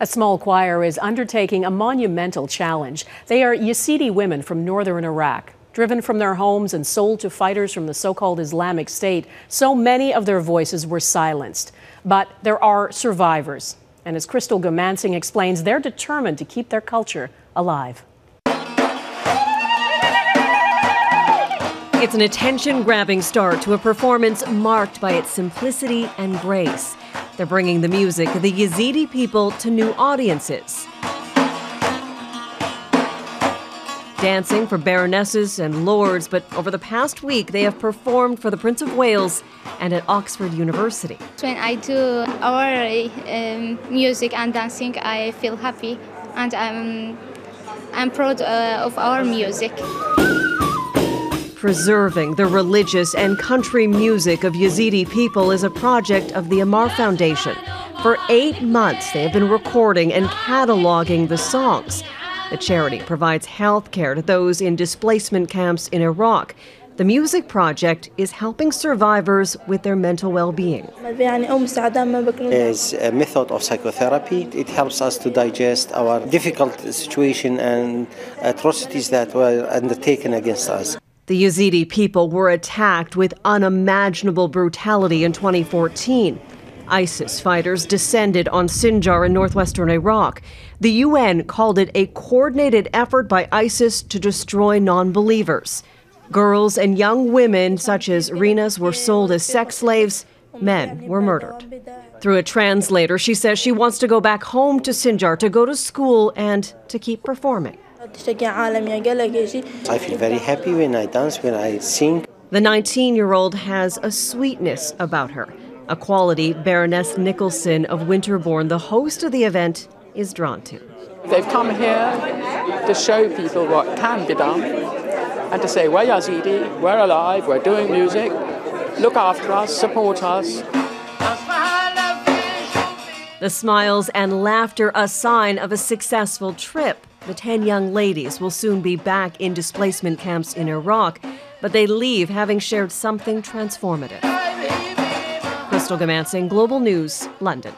A small choir is undertaking a monumental challenge. They are Yazidi women from northern Iraq. Driven from their homes and sold to fighters from the so-called Islamic State, so many of their voices were silenced. But there are survivors. And as Crystal Goomansingh explains, they're determined to keep their culture alive. It's an attention-grabbing start to a performance marked by its simplicity and grace. They're bringing the music of the Yazidi people to new audiences. Dancing for baronesses and lords, but over the past week they have performed for the Prince of Wales and at Oxford University. When I do our music and dancing, I feel happy and I'm proud of our music. Preserving the religious and country music of Yazidi people is a project of the Amar Foundation. For 8 months, they have been recording and cataloging the songs. The charity provides health care to those in displacement camps in Iraq. The music project is helping survivors with their mental well-being. It's a method of psychotherapy. It helps us to digest our difficult situation and atrocities that were undertaken against us. The Yazidi people were attacked with unimaginable brutality in 2014. ISIS fighters descended on Sinjar in northwestern Iraq. The UN called it a coordinated effort by ISIS to destroy non-believers. Girls and young women, such as Renas, were sold as sex slaves. Men were murdered. Through a translator, she says she wants to go back home to Sinjar, to go to school and to keep performing. I feel very happy when I dance, when I sing. The 19-year-old has a sweetness about her, a quality Baroness Nicholson of Winterbourne, the host of the event, is drawn to. They've come here to show people what can be done and to say, we're Yazidi, we're alive, we're doing music, look after us, support us. The smiles and laughter, a sign of a successful trip. The 10 young ladies will soon be back in displacement camps in Iraq, but they leave having shared something transformative. Crystal Goomansingh, Global News, London.